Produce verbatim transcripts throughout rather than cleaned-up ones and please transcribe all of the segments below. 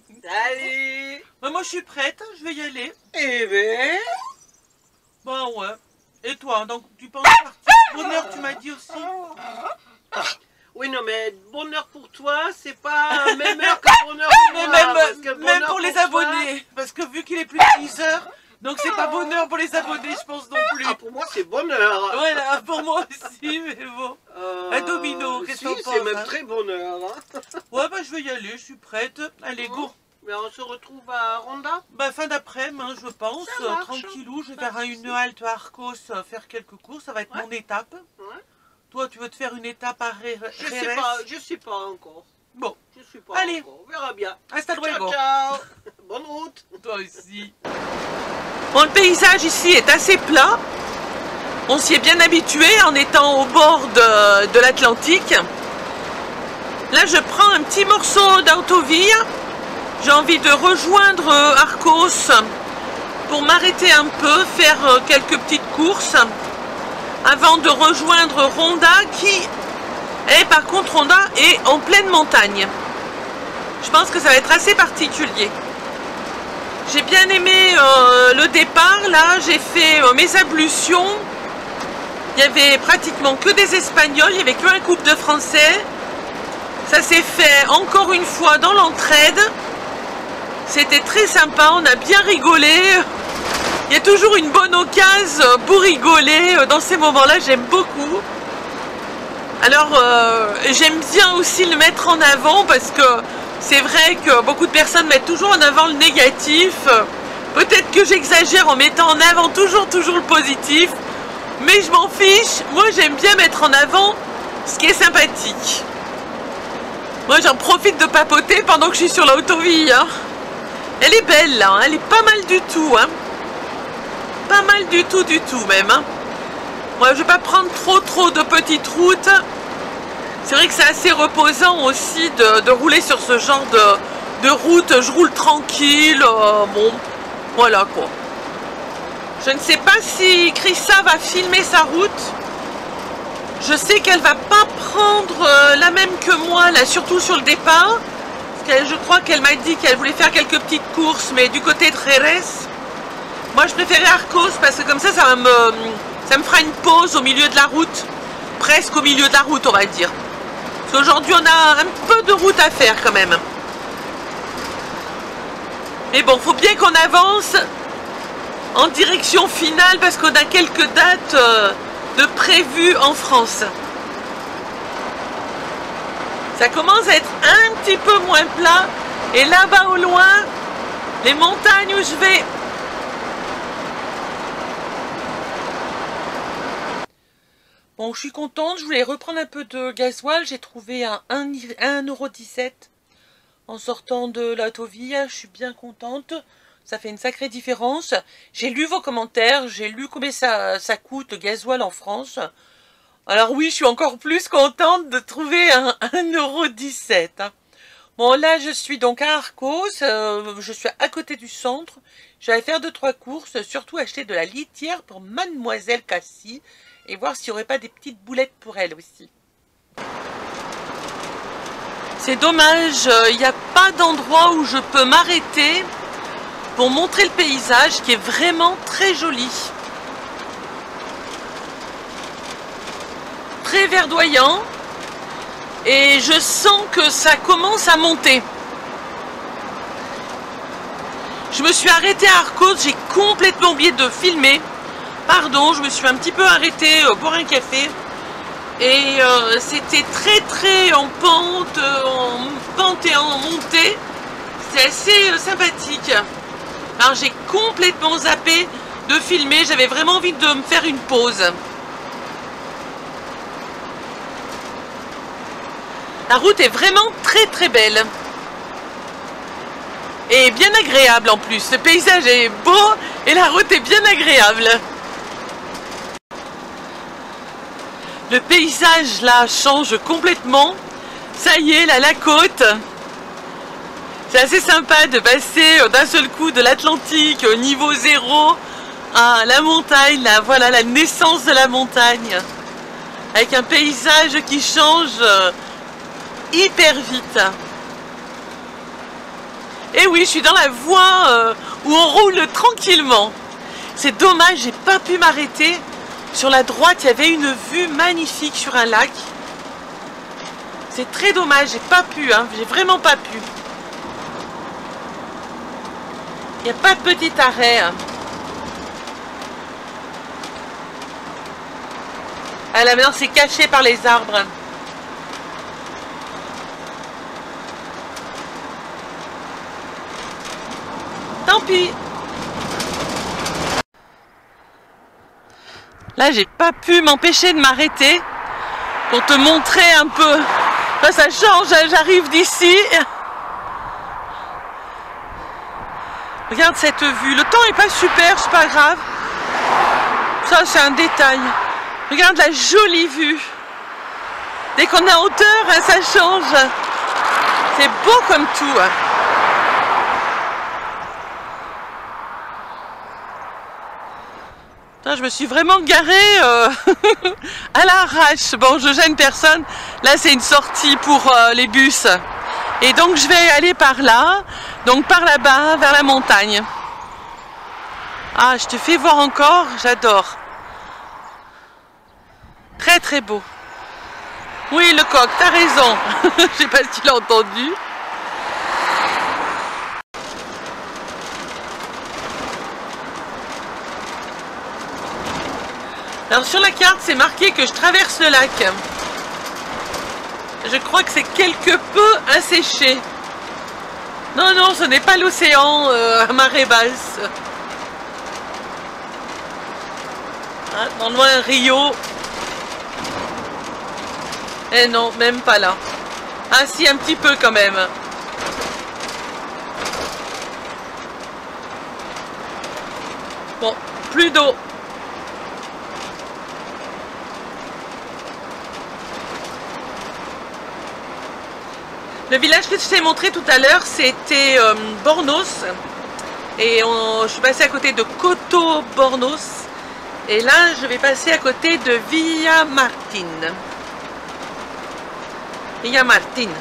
Salut. Bah, moi, je suis prête, je vais y aller. Eh ben. Bah ouais. Et toi, donc tu penses partir bonheur, tu m'as dit aussi. Oui, non, mais bonheur pour toi, c'est pas même heure que bonheur pour moi. Même, parce que bonheur même pour, pour les toi... abonnés, parce que vu qu'il est plus de dix heures, donc c'est pas bonheur pour les abonnés, je pense non plus. Ah, pour moi, c'est bonheur. Voilà, pour moi aussi, mais bon. Euh... Un domino, qu'est-ce qu'on pense? C'est même hein très bonheur. Hein. Ouais, bah je vais y aller, je suis prête. Allez, mmh. go. Mais on se retrouve à Ronda. Bah, fin d'après-midi, hein, je pense. Euh, tranquillou, je vais faire une halte à Arcos, faire quelques courses. Ça va être ouais. mon étape. Ouais. Toi, tu veux te faire une étape à Jerez? Je sais pas, je sais pas encore. Bon, je sais pas Allez. encore. On verra bien. Hasta luego. Ciao, ciao. Bonne route. Toi aussi. Bon, le paysage ici est assez plat. On s'y est bien habitué en étant au bord de, de l'Atlantique. Là, je prends un petit morceau d'autoville. J'ai envie de rejoindre Arcos pour m'arrêter un peu, faire quelques petites courses avant de rejoindre Ronda qui est par contre Ronda est en pleine montagne. Je pense que ça va être assez particulier. J'ai bien aimé euh, le départ, là j'ai fait euh, mes ablutions. Il n'y avait pratiquement que des Espagnols, il n'y avait qu'un couple de Français. Ça s'est fait encore une fois dans l'entraide. C'était très sympa, on a bien rigolé. Il y a toujours une bonne occasion pour rigoler. Dans ces moments-là, j'aime beaucoup. Alors, euh, j'aime bien aussi le mettre en avant parce que c'est vrai que beaucoup de personnes mettent toujours en avant le négatif. Peut-être que j'exagère en mettant en avant toujours, toujours le positif. Mais je m'en fiche. Moi, j'aime bien mettre en avant ce qui est sympathique. Moi, j'en profite de papoter pendant que je suis sur l'autoville, hein. Elle est belle là, hein. Elle est pas mal du tout, hein. Pas mal du tout, du tout même, hein. Moi, je vais pas prendre trop, trop de petites routes. C'est vrai que c'est assez reposant aussi de, de rouler sur ce genre de, de route. Je roule tranquille, euh, bon, voilà quoi. Je ne sais pas si Krissa va filmer sa route. Je sais qu'elle va pas prendre euh, la même que moi, là, surtout sur le départ. Je crois qu'elle m'a dit qu'elle voulait faire quelques petites courses, mais du côté de Jerez. Moi, je préférais Arcos parce que comme ça, ça me, ça me fera une pause au milieu de la route. Presque au milieu de la route, on va dire. Parce qu'aujourd'hui, on a un peu de route à faire quand même. Mais bon, faut bien qu'on avance en direction finale parce qu'on a quelques dates de prévues en France. Ça commence à être un petit peu moins plat. Et là-bas au loin, les montagnes où je vais. Bon, je suis contente. Je voulais reprendre un peu de gasoil. J'ai trouvé à un euro dix-sept en sortant de la Tovilla. Je suis bien contente. Ça fait une sacrée différence. J'ai lu vos commentaires. J'ai lu combien ça, ça coûte le gasoil en France. Alors oui, je suis encore plus contente de trouver un un euro dix-sept. Bon, là, je suis donc à Arcos. Euh, je suis à côté du centre. J'allais faire deux trois courses, surtout acheter de la litière pour Mademoiselle Cassie et voir s'il n'y aurait pas des petites boulettes pour elle aussi. C'est dommage, il n'y a pas d'endroit où je peux m'arrêter pour montrer le paysage qui est vraiment très joli. Très verdoyant, et je sens que ça commence à monter. Je me suis arrêtée à Arcos, j'ai complètement oublié de filmer. Pardon, je me suis un petit peu arrêtée pour un café. Et euh, c'était très très en pente, en pente et en montée. C'était assez sympathique. Alors j'ai complètement zappé de filmer, j'avais vraiment envie de me faire une pause. La route est vraiment très très belle et bien agréable en plus. Le paysage est beau et la route est bien agréable. Le paysage là change complètement. Ça y est, là la côte. C'est assez sympa de passer d'un seul coup de l'Atlantique au niveau zéro à la montagne. Là, voilà la naissance de la montagne avec un paysage qui change hyper vite. Et oui, je suis dans la voie euh, où on roule tranquillement. C'est dommage, j'ai pas pu m'arrêter. Sur la droite, il y avait une vue magnifique sur un lac. C'est très dommage, j'ai pas pu, hein, j'ai vraiment pas pu. Il n'y a pas de petit arrêt. Hein. Ah là, maintenant c'est caché par les arbres. Tant pis. Là, j'ai pas pu m'empêcher de m'arrêter pour te montrer un peu. Là, ça change, j'arrive d'ici. Regarde cette vue. Le temps n'est pas super, c'est pas grave. Ça, c'est un détail. Regarde la jolie vue. Dès qu'on est en hauteur, ça change. C'est beau comme tout. Putain, je me suis vraiment garée euh, à l'arrache. Bon, je gêne personne. Là, c'est une sortie pour euh, les bus. Et donc, je vais aller par là. Donc, par là-bas, vers la montagne. Ah, je te fais voir encore. J'adore. Très, très beau. Oui, le coq, t'as raison. Je sais pas si tu l'as entendu. Alors sur la carte, c'est marqué que je traverse le lac. Je crois que c'est quelque peu asséché. Non, non, ce n'est pas l'océan euh, à marée basse. Hein, dans loin Rio. Eh non, même pas là. Ah si, un petit peu quand même. Bon, plus d'eau. Le village que je t'ai montré tout à l'heure, c'était euh, Bornos. Et on, je suis passée à côté de Coto Bornos. Et là, je vais passer à côté de Villa Martine. Villa Martine.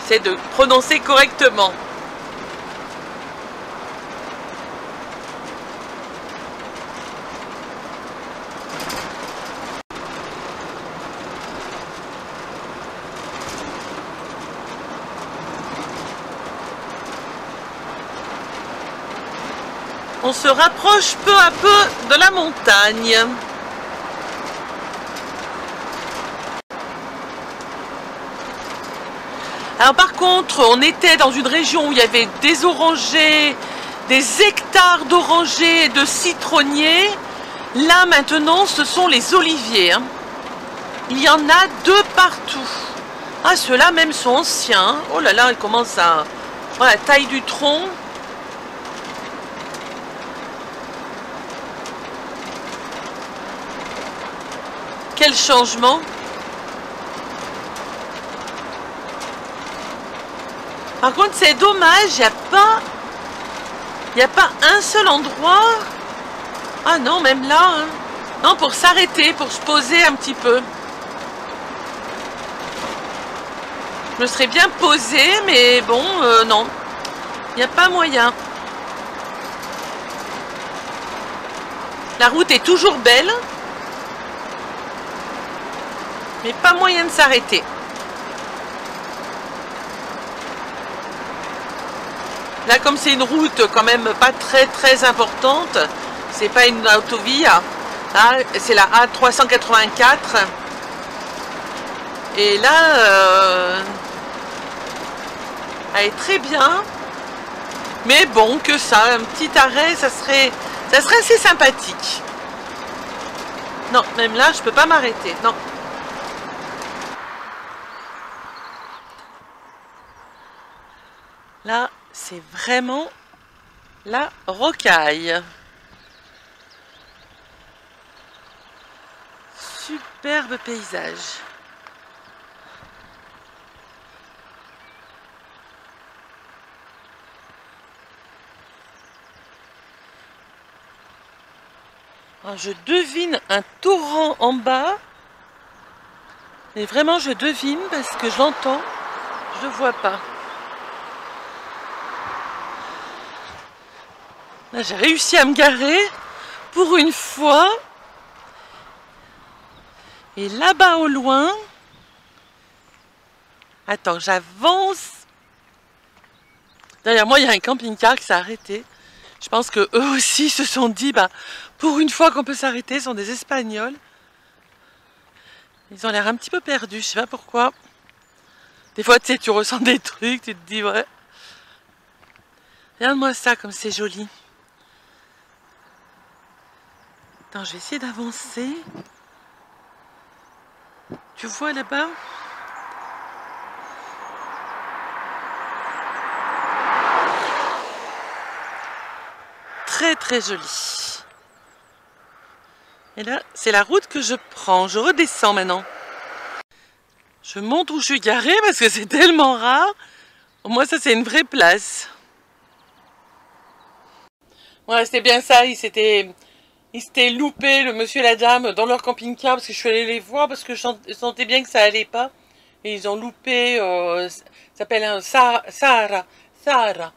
J'essaie de prononcer correctement. On se rapproche peu à peu de la montagne. Alors par contre, on était dans une région où il y avait des orangers, des hectares d'orangers et de citronniers. Là maintenant, ce sont les oliviers. Il y en a deux partout. Ah, ceux-là même sont anciens. Oh là là, ils commencent à... Voilà, taille du tronc. Quel changement! Par contre, c'est dommage, il n'y a pas, il n'y a pas un seul endroit. Ah non, même là, hein. Non, pour s'arrêter, pour se poser un petit peu. Je me serais bien posée, mais bon, euh, non, il n'y a pas moyen. La route est toujours belle. Mais pas moyen de s'arrêter. Là, comme c'est une route quand même pas très très importante, c'est pas une autovia. Là, c'est la A trois cent quatre-vingt-quatre. Et là, euh, elle est très bien. Mais bon, que ça, un petit arrêt, ça serait, ça serait assez sympathique. Non, même là, je peux pas m'arrêter. Non. Là, c'est vraiment la rocaille. Superbe paysage. Alors, je devine un torrent en bas. Mais vraiment, je devine parce que je l'entends, je ne le vois pas. J'ai réussi à me garer pour une fois. Et là-bas au loin... Attends, j'avance. Derrière moi, il y a un camping-car qui s'est arrêté. Je pense que eux aussi se sont dit, bah, pour une fois qu'on peut s'arrêter, ce sont des Espagnols. Ils ont l'air un petit peu perdus, je sais pas pourquoi. Des fois, tu sais, tu ressens des trucs, tu te dis, ouais. Regarde-moi ça, comme c'est joli. Attends, je vais essayer d'avancer. Tu vois là-bas ? Très, très joli. Et là, c'est la route que je prends. Je redescends maintenant. Je monte où je suis garée parce que c'est tellement rare. Au moins, ça, c'est une vraie place. Ouais, c'était bien ça. Ils s'étaient loupés, le monsieur et la dame, dans leur camping-car parce que je suis allée les voir parce que je sentais bien que ça allait pas. Et ils ont loupé, euh, ça s'appelle un Sahara. Sahara.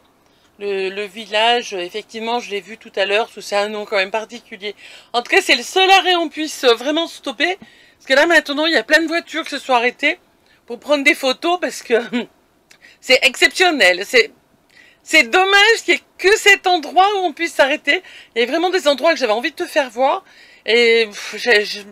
Le, le village, effectivement, je l'ai vu tout à l'heure, c'est un nom quand même particulier. En tout cas, c'est le seul arrêt où on puisse vraiment stopper. Parce que là, maintenant, il y a plein de voitures qui se sont arrêtées pour prendre des photos parce que c'est exceptionnel. C'est dommage qu'il n'y ait que cet endroit où on puisse s'arrêter. Il y a vraiment des endroits que j'avais envie de te faire voir. Et je, je,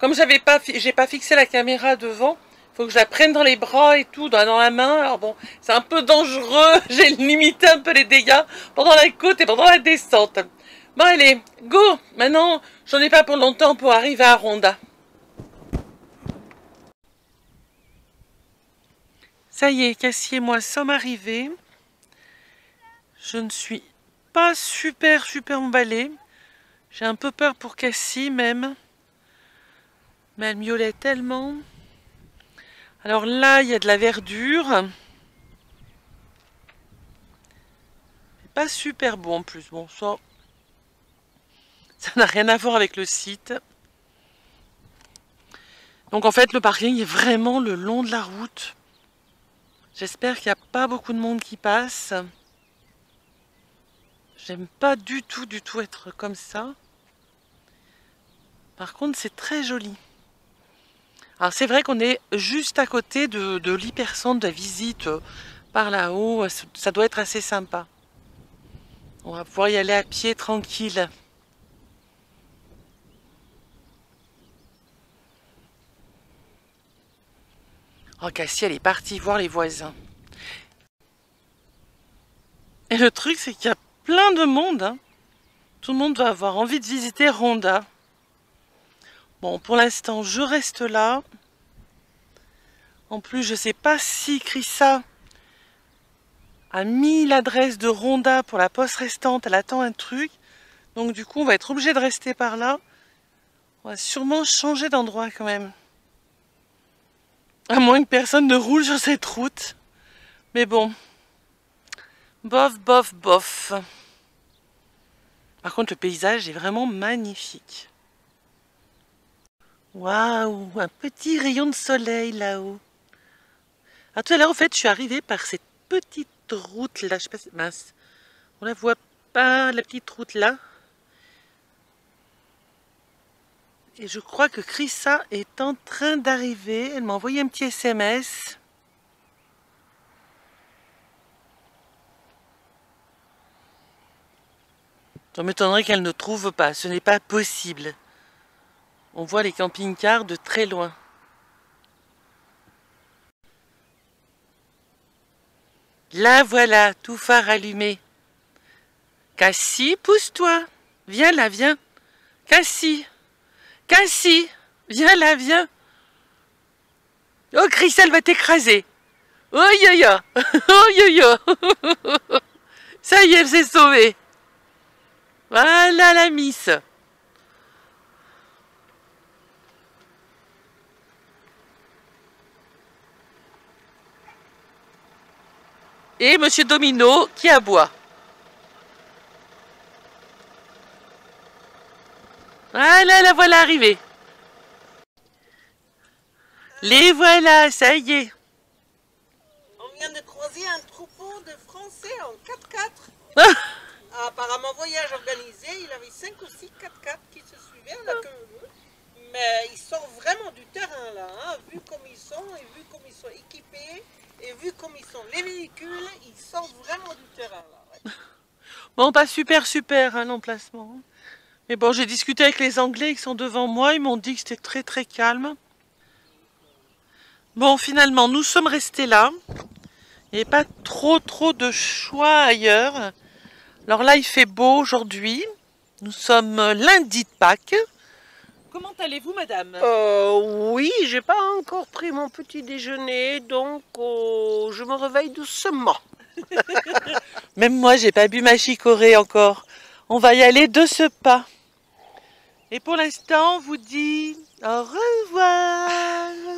comme j'avais pas, j'ai pas fixé la caméra devant... Faut que je la prenne dans les bras et tout, dans la main. Alors bon, c'est un peu dangereux. J'ai limité un peu les dégâts pendant la côte et pendant la descente. Bon, allez, go! Maintenant, j'en ai pas pour longtemps pour arriver à Ronda. Ça y est, Cassie et moi sommes arrivés. Je ne suis pas super, super emballée. J'ai un peu peur pour Cassie même. Mais elle miaulait tellement... Alors là, il y a de la verdure. Pas super beau en plus. Bon, ça, ça n'a rien à voir avec le site. Donc en fait, le parking est vraiment le long de la route. J'espère qu'il n'y a pas beaucoup de monde qui passe. J'aime pas du tout, du tout être comme ça. Par contre, c'est très joli. Alors c'est vrai qu'on est juste à côté de, de l'hypercentre de la visite par là-haut, ça doit être assez sympa. On va pouvoir y aller à pied tranquille. Oh, Cassie, elle est partie voir les voisins. Et le truc, c'est qu'il y a plein de monde. Hein. Tout le monde doit avoir envie de visiter Ronda. Bon, pour l'instant, je reste là. En plus, je ne sais pas si Krissa a mis l'adresse de Ronda pour la poste restante. Elle attend un truc. Donc, du coup, on va être obligé de rester par là. On va sûrement changer d'endroit quand même. À moins que personne ne roule sur cette route. Mais bon. Bof, bof, bof. Par contre, le paysage est vraiment magnifique. Waouh, un petit rayon de soleil là-haut. Ah, tout à l'heure, en fait, je suis arrivée par cette petite route là. Je sais pas si... Mince, on la voit pas, la petite route là. Et je crois que Krissa est en train d'arriver. Elle m'a envoyé un petit S M S. Ça m'étonnerait qu'elle ne trouve pas. Ce n'est pas possible. On voit les camping-cars de très loin. Là voilà, tout phare allumé. Cassie, pousse-toi. Viens là, viens. Cassie. Cassie, viens là, viens. Oh, Christelle va t'écraser. Oh, yo, yo. Oh, yo, yo. Ça y est, elle s'est sauvée. Voilà la miss. Et Monsieur Domino qui aboie. Voilà, la voilà arrivée. Les voilà, ça y est. On vient de croiser un troupeau de Français en quatre-quatre. Ah. Apparemment voyage petits quatre quatre qui se suivaient à la queue. Mais ils sortent vraiment du terrain là, hein, vu comme ils sont, et vu comme ils sont équipés, et vu comme ils sont les véhicules, ils sortent vraiment du terrain là. Ouais. Bon, pas super super hein, l'emplacement. Mais bon, j'ai discuté avec les Anglais qui sont devant moi, ils m'ont dit que c'était très très calme. Bon, finalement, nous sommes restés là. Il n'y avait pas trop trop de choix ailleurs. Alors là, il fait beau aujourd'hui. Nous sommes lundi de Pâques. Comment allez-vous, madame? euh, Oui, j'ai pas encore pris mon petit déjeuner, donc euh, je me réveille doucement. Même moi, j'ai pas bu ma chicorée encore. On va y aller de ce pas. Et pour l'instant, on vous dit au revoir.